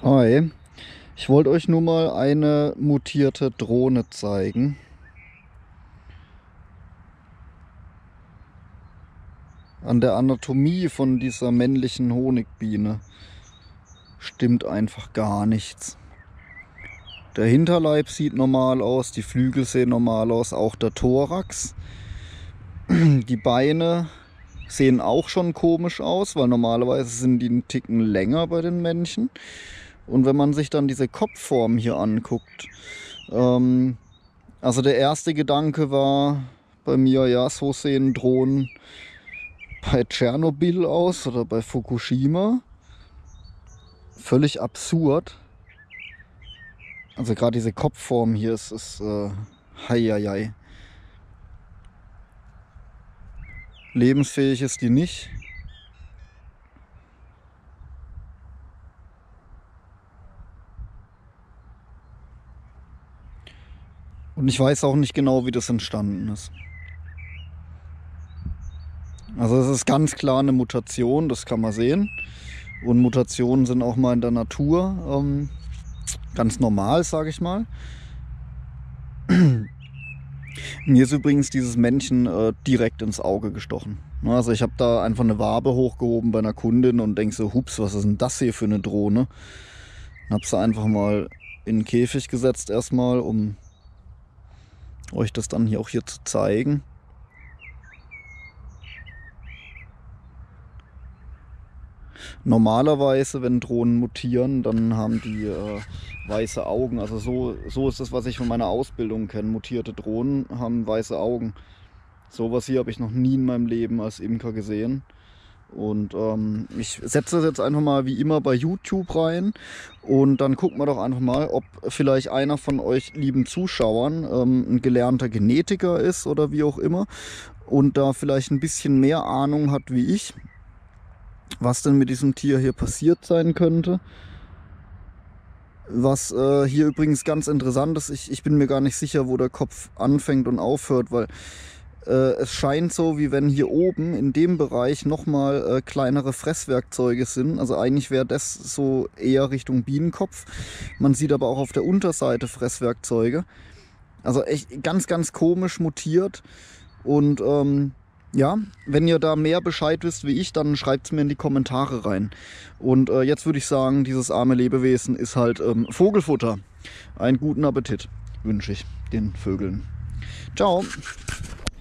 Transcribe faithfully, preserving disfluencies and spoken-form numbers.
Hi, ich wollte euch nur mal eine mutierte Drohne zeigen. An der Anatomie von dieser männlichen Honigbiene stimmt einfach gar nichts. Der Hinterleib sieht normal aus, die Flügel sehen normal aus, auch der Thorax. Die Beine sehen auch schon komisch aus, weil normalerweise sind die einen Ticken länger bei den Männchen. Und wenn man sich dann diese Kopfform hier anguckt, ähm, also der erste Gedanke war bei mir, ja, so sehen Drohnen bei Tschernobyl aus oder bei Fukushima. Völlig absurd. Also gerade diese Kopfform hier ist, ist äh, hei, hei, hei. Lebensfähig ist die nicht. Und ich weiß auch nicht genau, wie das entstanden ist. Also es ist ganz klar eine Mutation, das kann man sehen. Und Mutationen sind auch mal in der Natur ähm, ganz normal, sage ich mal. Mir ist übrigens dieses Männchen äh, direkt ins Auge gestochen. Also ich habe da einfach eine Wabe hochgehoben bei einer Kundin und denke so, hups, was ist denn das hier für eine Drohne? Dann habe sie einfach mal in den Käfig gesetzt erstmal, um euch das dann hier auch hier zu zeigen. Normalerweise, wenn Drohnen mutieren, dann haben die äh, weiße Augen. Also so, so ist das, was ich von meiner Ausbildung kenne. Mutierte Drohnen haben weiße Augen. Sowas hier habe ich noch nie in meinem Leben als Imker gesehen. Und ähm, ich setze das jetzt einfach mal wie immer bei YouTube rein. Und dann gucken wir doch einfach mal, ob vielleicht einer von euch lieben Zuschauern ähm, ein gelernter Genetiker ist oder wie auch immer. Und da vielleicht ein bisschen mehr Ahnung hat wie ich, was denn mit diesem Tier hier passiert sein könnte. Was äh, hier übrigens ganz interessant ist, ich, ich bin mir gar nicht sicher, wo der Kopf anfängt und aufhört, weil äh, es scheint so, wie wenn hier oben in dem Bereich nochmal äh, kleinere Fresswerkzeuge sind. Also eigentlich wäre das so eher Richtung Bienenkopf. Man sieht aber auch auf der Unterseite Fresswerkzeuge. Also echt ganz, ganz komisch mutiert. Und ähm, ja, wenn ihr da mehr Bescheid wisst wie ich, dann schreibt es mir in die Kommentare rein. Und äh, jetzt würde ich sagen, dieses arme Lebewesen ist halt ähm, Vogelfutter. Einen guten Appetit wünsche ich den Vögeln. Ciao!